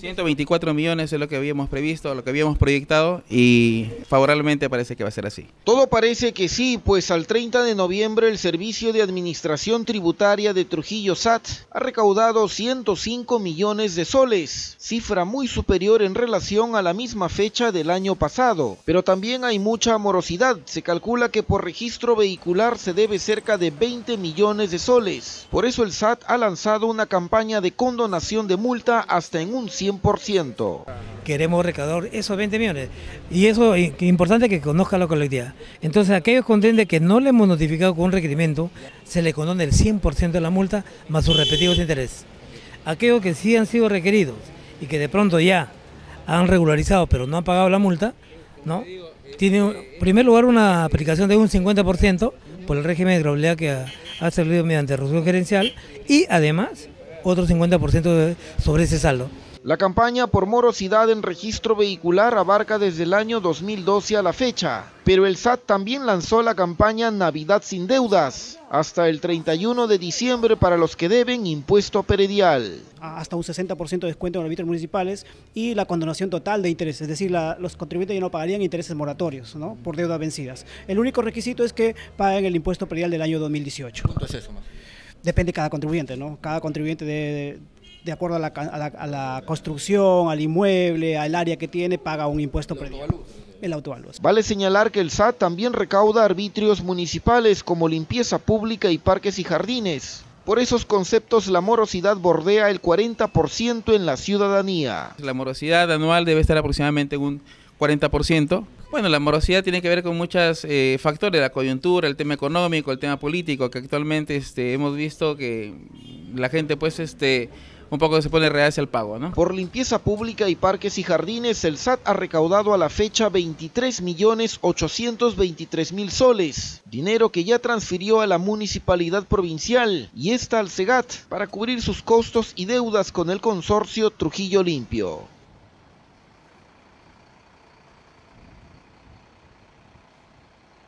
124 millones es lo que habíamos previsto, lo que habíamos proyectado, y favorablemente parece que va a ser así. Todo parece que sí, pues al 30 de noviembre el Servicio de Administración Tributaria de Trujillo SAT ha recaudado 105 millones de soles, cifra muy superior en relación a la misma fecha del año pasado. Pero también hay mucha morosidad, se calcula que por registro vehicular se debe cerca de 20 millones de soles. Por eso el SAT ha lanzado una campaña de condonación de multa hasta en un 100%. Queremos recaudar esos 20 millones y eso es importante que conozca la colectividad. Entonces, aquellos contendientes que no le hemos notificado con un requerimiento, se le condone el 100% de la multa más sus respectivos intereses. Aquellos que sí han sido requeridos y que de pronto ya han regularizado pero no han pagado la multa, ¿no? Tiene en primer lugar una aplicación de un 50% por el régimen de gravosidad que ha servido mediante resolución gerencial y además otro 50% sobre ese saldo. La campaña por morosidad en registro vehicular abarca desde el año 2012 a la fecha, pero el SAT también lanzó la campaña Navidad sin deudas, hasta el 31 de diciembre para los que deben impuesto predial. Hasta un 60% de descuento en los arbitrios municipales y la condonación total de intereses, es decir, los contribuyentes ya no pagarían intereses moratorios, ¿no?, por deudas vencidas. El único requisito es que paguen el impuesto predial del año 2018. ¿Cuánto es eso más? Depende de cada contribuyente, ¿no? Cada contribuyente de acuerdo a la construcción, al inmueble, al área que tiene, paga un impuesto predial. El autovalúos. Vale señalar que el SAT también recauda arbitrios municipales como limpieza pública y parques y jardines. Por esos conceptos, la morosidad bordea el 40% en la ciudadanía. La morosidad anual debe estar aproximadamente en un 40%. Bueno, la morosidad tiene que ver con muchos factores, la coyuntura, el tema económico, el tema político, que actualmente hemos visto que la gente pues un poco se pone reacia al pago, ¿no? Por limpieza pública y parques y jardines, el SAT ha recaudado a la fecha 23.823.000 soles, dinero que ya transfirió a la municipalidad provincial y esta al SEGAT para cubrir sus costos y deudas con el consorcio Trujillo Limpio.